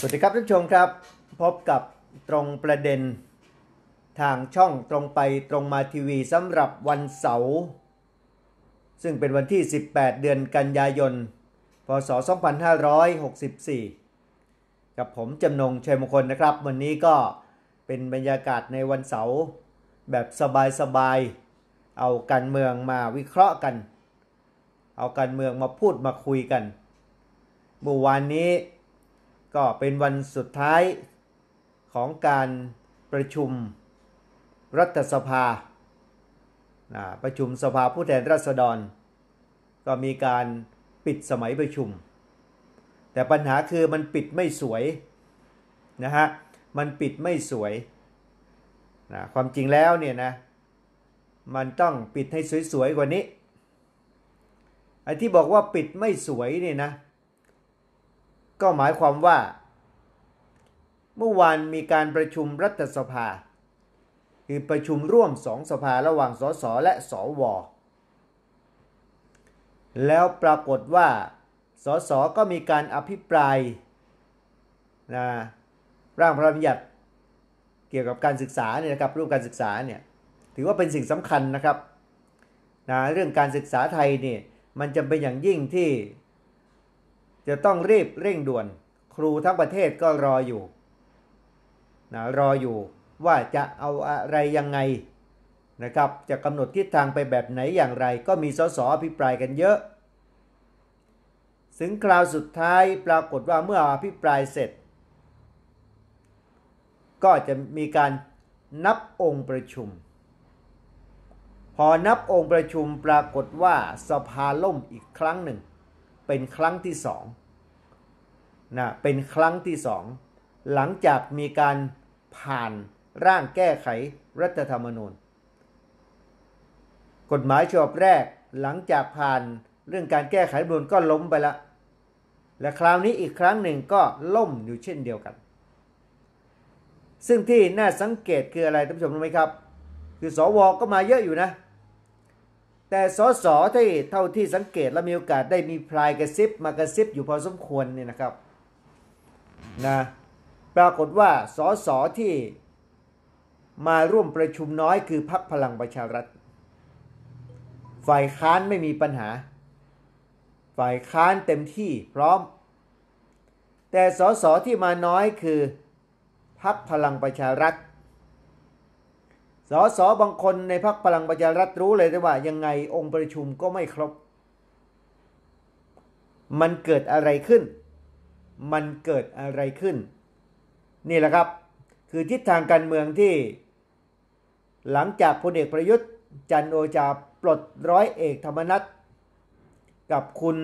สวัสดีครับท่านผู้ชมครับพบกับตรงประเด็นทางช่องตรงไปตรงมาทีวีสำหรับวันเสาร์ซึ่งเป็นวันที่18เดือนกันยายนพศ2564กับผมจำนงชัยมงคลนะครับวันนี้ก็เป็นบรรยากาศในวันเสาร์แบบสบายๆเอาการเมืองมาวิเคราะห์กันเอาการเมืองมาพูดมาคุยกันเมื่อวานนี้ก็เป็นวันสุดท้ายของการประชุมรัฐสภาประชุมสภาผู้แทนราษฎรก็มีการปิดสมัยประชุมแต่ปัญหาคือมันปิดไม่สวยนะฮะมันปิดไม่สวยความจริงแล้วเนี่ยนะมันต้องปิดให้สวยๆกว่านี้ไอ้ที่บอกว่าปิดไม่สวยเนี่ยนะก็หมายความว่าเมื่อวานมีการประชุมรัฐสภาคือประชุมร่วมสองสภาระหว่างสสและสวแล้วปรากฏว่าสสก็มีการอภิปรายร่างพระราชบัญญัติเกี่ยวกับการศึกษาเนี่ยนะครับรูปการศึกษาเนี่ยถือว่าเป็นสิ่งสำคัญนะครับเรื่องการศึกษาไทยเนี่ยมันจำเป็นอย่างยิ่งที่จะต้องรีบเร่งด่วนครูทั้งประเทศก็รออยู่รออยู่ว่าจะเอาอะไรยังไงนะครับจะกำหนดทิศทางไปแบบไหนอย่างไรก็มีสสอภิปรายกันเยอะถึงคราวสุดท้ายปรากฏว่าเมื่ออภิปรายเสร็จก็จะมีการนับองค์ประชุมพอนับองค์ประชุมปรากฏว่าสภาล่มอีกครั้งหนึ่งเป็นครั้งที่สองเป็นครั้งที่สองหลังจากมีการผ่านร่างแก้ไขรัฐธรรมนูญกฎหมายฉบับแรกหลังจากผ่านเรื่องการแก้ไขรัฐธรรมนูญก็ล้มไปละและคราวนี้อีกครั้งหนึ่งก็ล่มอยู่เช่นเดียวกันซึ่งที่น่าสังเกตคืออะไรท่านผู้ชมรู้ไหมครับคือสว.ก็มาเยอะอยู่นะแต่สส.ที่เท่าที่สังเกตและมีโอกาสได้มีพลายกระซิบมากระซิบอยู่พอสมควรเนี่ยนะครับปรากฏว่าสส.ที่มาร่วมประชุมน้อยคือพรรคพลังประชารัฐฝ่ายค้านไม่มีปัญหาฝ่ายค้านเต็มที่พร้อมแต่สส.ที่มาน้อยคือพรรคพลังประชารัฐสส.บางคนในพรรคพลังประชารัฐรู้เลยว่ายังไงองค์ประชุมก็ไม่ครบมันเกิดอะไรขึ้นมันเกิดอะไรขึ้นนี่แหละครับคือทิศทางการเมืองที่หลังจากพลเอกประยุทธ์จันทร์โอชาปลดร้อยเอกธรรมนัสกับคุณ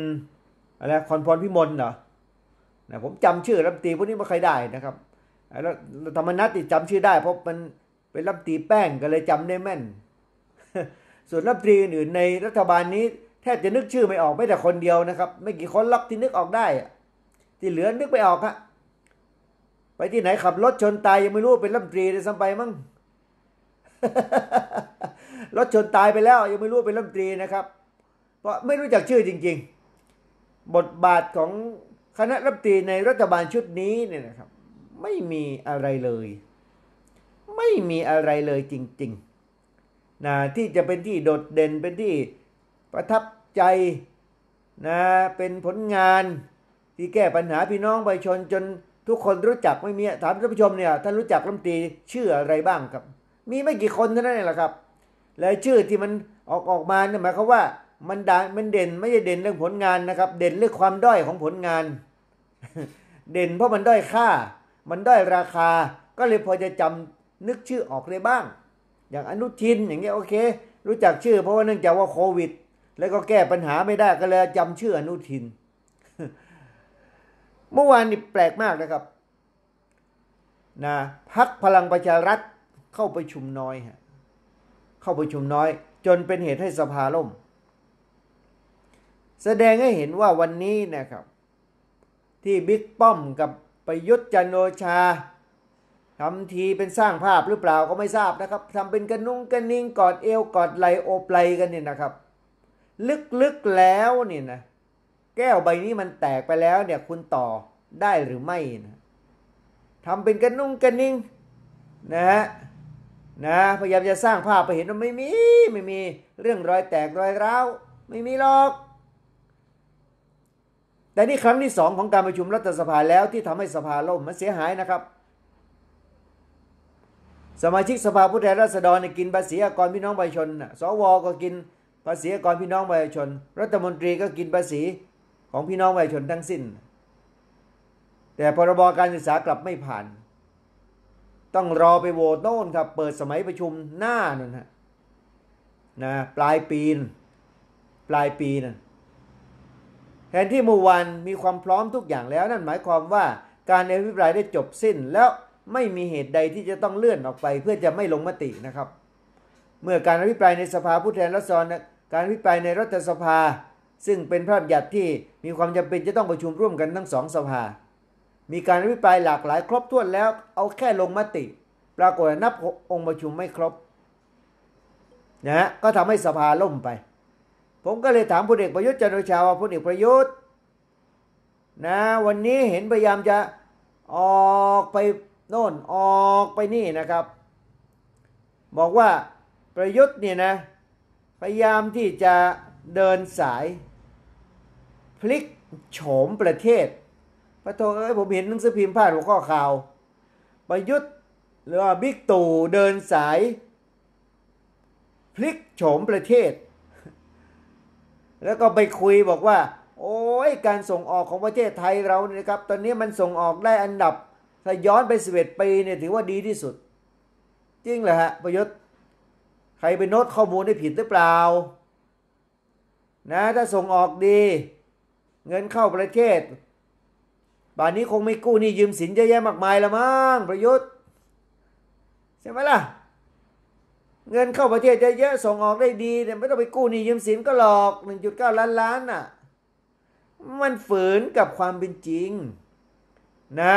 อะไรคอนพรพิมลเหรอผมจำชื่อรัฐมนตรีพวกนี้ไม่เคยได้นะครับธรรมนัสจำชื่อได้เพราะมันเป็นรับตีแป้งก็เลยจำได้แม่นส่วนรับตีอื่นในรัฐบาลนี้แทบจะนึกชื่อไม่ออกไม่แต่คนเดียวนะครับไม่กี่คนรับที่นึกออกได้ที่เหลือนึกไม่ออกฮะไปที่ไหนขับรถชนตายยังไม่รู้เป็นรับตีเลยซ้ำไปมั้ง รถชนตายไปแล้วยังไม่รู้เป็นรับตีนะครับเพราะไม่รู้จักชื่อจริงๆบทบาทของคณะรับตีในรัฐบาลชุดนี้เนี่ยนะครับไม่มีอะไรเลยไม่มีอะไรเลยจริงๆที่จะเป็นที่โดดเด่นเป็นที่ประทับใจเป็นผลงานที่แก้ปัญหาพี่น้องประชาชนจนทุกคนรู้จักไม่มีถามท่านผู้ชมเนี่ยท่านรู้จักรัฐมนตรีชื่ออะไรบ้างครับมีไม่กี่คนเท่านั้นแหละครับและชื่อที่มันออกมาเนี่ยหมายความว่ามันดังมันเด่นไม่ใช่เด่นเรื่องผลงานนะครับเด่นเรื่องความด้อยของผลงาน เด่นเพราะมันด้อยค่ามันด้อยราคาก็เลยพอจะจำนึกชื่อออกเลยบ้างอย่างอนุทินอย่างเงี้ยโอเครู้จักชื่อเพราะว่าเนื่องจากว่าโควิดแล้วก็แก้ปัญหาไม่ได้ก็เลยจำชื่ออนุทิน เมื่อวานนี่แปลกมากนะครับพรรคพลังประชารัฐเข้าประชุมน้อยฮะเข้าประชุมน้อยจนเป็นเหตุให้สภาล่มแสดงให้เห็นว่าวันนี้นะครับที่บิ๊กป้อมกับประยุทธ์จันทร์โอชาทำทีเป็นสร้างภาพหรือเปล่าก็ไม่ทราบนะครับทำเป็นกระนุ้งกระนิ่งกอดเอวกอดไหลโอบไหลกันเนี่ยนะครับลึกๆแล้วเนี่ยนะแก้วใบนี้มันแตกไปแล้วเนี่ยคุณต่อได้หรือไม่นะ ทำเป็นกระนุ่งกระนิ่งนะฮะนะพยายามจะสร้างภาพไปเห็นว่าไม่มีเรื่องรอยแตกรอยร้าวไม่มีหรอกแต่นี่ครั้งที่สองของการประชุมรัฐสภาแล้วที่ทำให้สภาล่มมันเสียหายนะครับสมาชิกสภาผู้แทนราษฎรกินภาษีอากรพี่น้องประชาชนสวก็กินภาษีอากรพี่น้องประชาชนรัฐมนตรีก็กินภาษีของพี่น้องประชาชนทั้งสิ้นแต่พรบการศึกษากลับไม่ผ่านต้องรอไปโหวตโน่นครับเปิดสมัยประชุมหน้านั่นฮะนะปลายปีนะแทนที่เมื่อวานมีความพร้อมทุกอย่างแล้วนั่นหมายความว่าการอภิปรายได้จบสิ้นแล้วไม่มีเหตุใดที่จะต้องเลื่อนออกไปเพื่อจะไม่ลงมตินะครับเมื่อการอภิปรายในสภาผู้แทนราษฎรการอภิปรายในรัฐสภาซึ่งเป็นพระราชบัญญัติที่มีความจำเป็นจะต้องประชุมร่วมกันทั้งสองสภามีการอภิปรายหลากหลายครบถ้วนแล้วเอาแค่ลงมติปรากฏนับองค์ประชุมไม่ครบนะฮะก็ทำให้สภาล่มไปผมก็เลยถามพลเอกประยุทธ์จันทร์โอชาว่าพลเอกประยุทธ์นะวันนี้เห็นพยายามจะออกไปโน่นออกไปนี่นะครับบอกว่าประยุทธ์เนี่ยนะพยายามที่จะเดินสายพลิกโฉมประเทศพระโทเอ้ยผมเห็นหนังสือพิมพ์พาดหัวข้อข่าวประยุทธ์หรือว่าบิ๊กตู่เดินสายพลิกโฉมประเทศแล้วก็ไปคุยบอกว่าโอ้ยการส่งออกของประเทศไทยเราเนี่ยนะครับตอนนี้มันส่งออกได้อันดับถ้าย้อนไป11ปีเนี่ยถือว่าดีที่สุดจริงเหรอฮะประยุทธ์ใครไปโน้ตข้อมูลได้ผิดหรือเปล่านะถ้าส่งออกดีเงินเข้าประเทศบ้านนี้คงไม่กู้หนี้ยืมสินเยอะแยะมากมายละมั้งประยุทธ์ใช่ไหมล่ะเงินเข้าประเทศเยอะๆส่งออกได้ดีแต่ไม่ต้องไปกู้หนี้ยืมสินก็หรอก 1.9 ล้านล้านน่ะมันฝืนกับความเป็นจริงนะ